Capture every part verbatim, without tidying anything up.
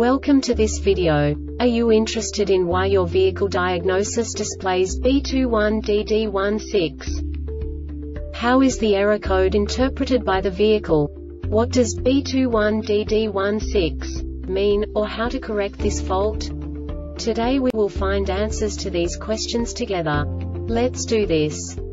Welcome to this video. Are you interested in why your vehicle diagnosis displays B two one D D one six? How is the error code interpreted by the vehicle? What does B two one D D one six mean, or how to correct this fault? Today we will find answers to these questions together. Let's do this.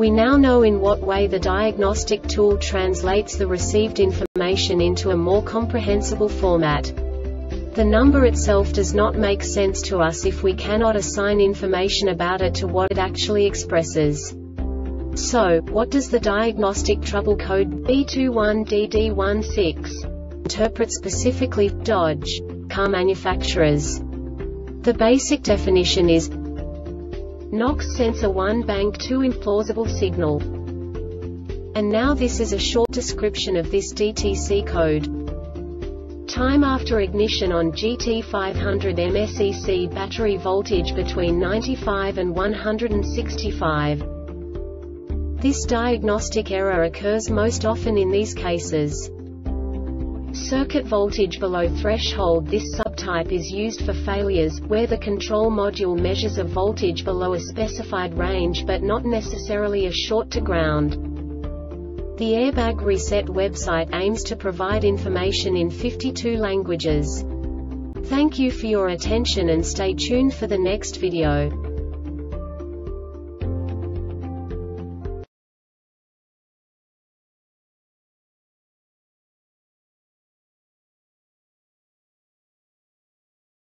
We now know in what way the diagnostic tool translates the received information into a more comprehensible format. The number itself does not make sense to us if we cannot assign information about it to what it actually expresses. So, what does the diagnostic trouble code B two one D D one six interpret specifically, Dodge car manufacturers? The basic definition is NOx Sensor one Bank two Implausible Signal. And now this is a short description of this D T C code. Time after ignition on G T five hundred mSec battery voltage between ninety-five and one hundred sixty-five. This diagnostic error occurs most often in these cases. Circuit voltage below threshold. This subtype is used for failures, where the control module measures a voltage below a specified range but not necessarily a short to ground. The Airbag Reset website aims to provide information in fifty-two languages. Thank you for your attention and stay tuned for the next video.